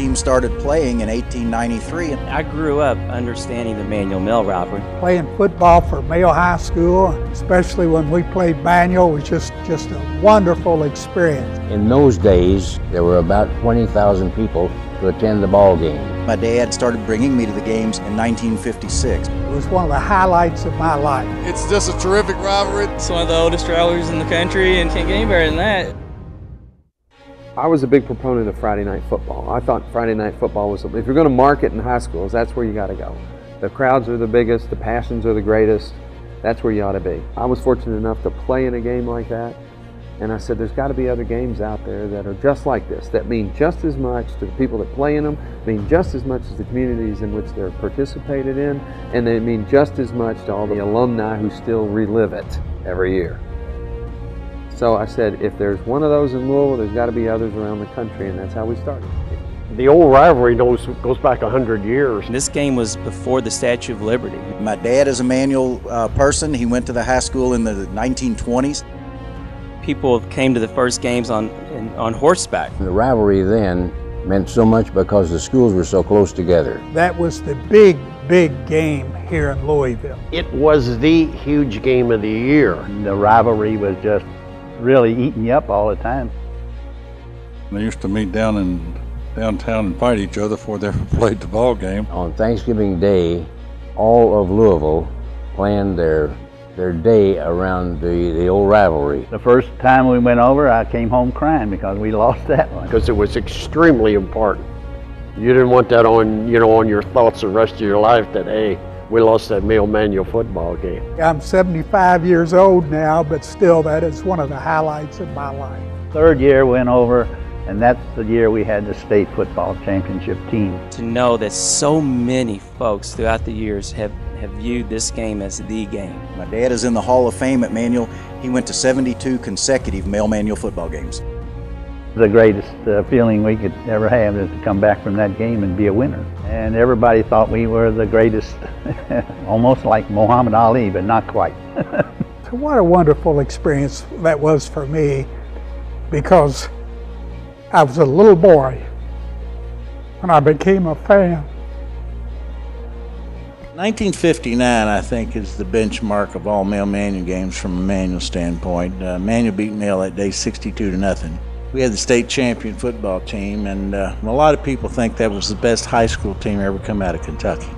team started playing in 1893. I grew up understanding the Manual-Male rivalry. Playing football for Male High School, especially when we played Manual, was just a wonderful experience. In those days, there were about 20,000 people to attend the ball game. My dad started bringing me to the games in 1956. It was one of the highlights of my life. It's just a terrific rivalry. It's one of the oldest rivalries in the country, and can't get any better than that. I was a big proponent of Friday night football. I thought Friday night football was, if you're going to market in high schools, that's where you got to go. The crowds are the biggest, the passions are the greatest, that's where you ought to be. I was fortunate enough to play in a game like that, and I said there's got to be other games out there that are just like this, that mean just as much to the people that play in them, mean just as much as the communities in which they're participated in, and they mean just as much to all the alumni who still relive it every year. So I said, if there's one of those in Louisville, there's got to be others around the country, and that's how we started. The old rivalry goes back 100 years. This game was before the Statue of Liberty. My dad is a Manual person. He went to the high school in the 1920s. People came to the first games on horseback. The rivalry then meant so much because the schools were so close together. That was the big game here in Louisville. It was the huge game of the year. The rivalry was just really eating you up all the time. They used to meet down in downtown and fight each other before they ever played the ball game. On Thanksgiving Day, all of Louisville planned their day around the old rivalry. The first time we went over, I came home crying because we lost that one. Because it was extremely important. You didn't want that on, you know, on your thoughts the rest of your life that, hey, we lost that Male-Manual football game. I'm 75 years old now, but still that is one of the highlights of my life. Third year went over, and that's the year we had the state football championship team. To know that so many folks throughout the years have viewed this game as the game. My dad is in the Hall of Fame at Manual. He went to 72 consecutive Male-Manual football games. The greatest feeling we could ever have is to come back from that game and be a winner. And everybody thought we were the greatest, almost like Muhammad Ali, but not quite. What a wonderful experience that was for me, because I was a little boy when I became a fan. 1959, I think, is the benchmark of all Male-Manual games from a Manual standpoint. Manual beat Male that day 62-0. We had the state champion football team, and a lot of people think that was the best high school team ever come out of Kentucky.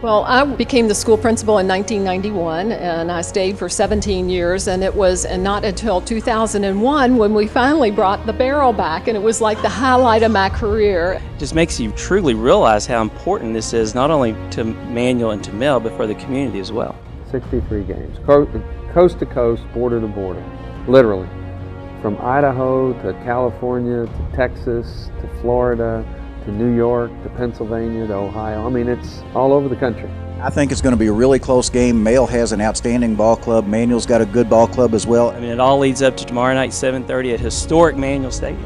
Well, I became the school principal in 1991, and I stayed for 17 years, and it was not until 2001 when we finally brought the barrel back, and it was like the highlight of my career. It just makes you truly realize how important this is, not only to Manual and to Male, but for the community as well. 63 games, coast to coast, border to border, literally. From Idaho to California to Texas to Florida to New York to Pennsylvania to Ohio. I mean, it's all over the country. I think it's going to be a really close game. Male has an outstanding ball club. Manual's got a good ball club as well. I mean, it all leads up to tomorrow night, 7:30 at historic Manual Stadium.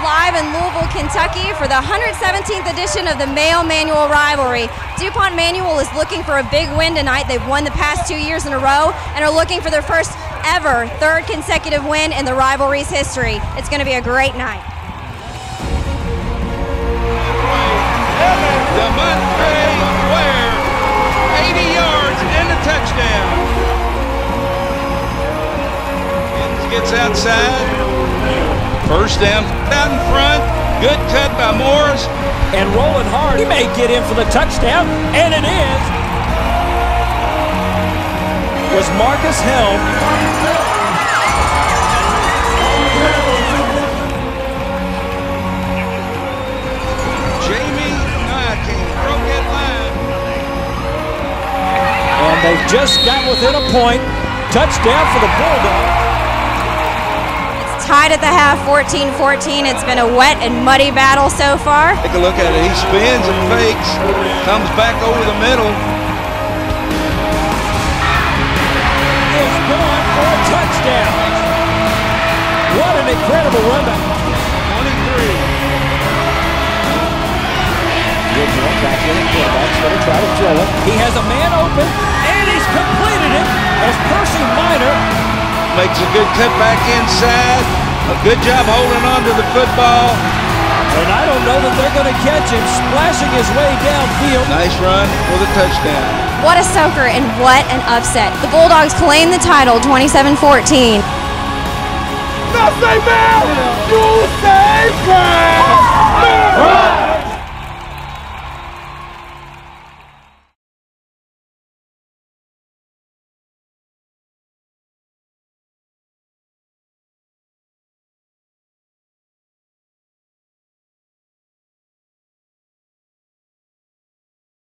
Live in Louisville, Kentucky for the 117th edition of the Male-Manual rivalry. DuPont-Manual is looking for a big win tonight. They've won the past 2 years in a row and are looking for their first ever third consecutive win in the rivalry's history. It's going to be a great night. Demontre Ware, 80 yards and a touchdown. Gets outside. First down, out in front, good cut by Morris. And rolling hard, he may get in for the touchdown, and it is. It was Marcus Helm. Jamie Nyking broke that line. And they've just got within a point. Touchdown for the Bulldogs. Tied at the half, 14-14. It's been a wet and muddy battle so far. Take a look at it. He spins and fakes, comes back over the middle. It's going for a touchdown. What an incredible run back. 23. Good job. Back-handed quarterback's going to try to throw it. He has a man open, and he's completed it as Percy Minor makes a good cut back inside. A good job holding on to the football. And I don't know that they're going to catch him, splashing his way downfield. Nice run for the touchdown. What a soaker and what an upset. The Bulldogs claim the title 27-14. Nothing, man! You say, man!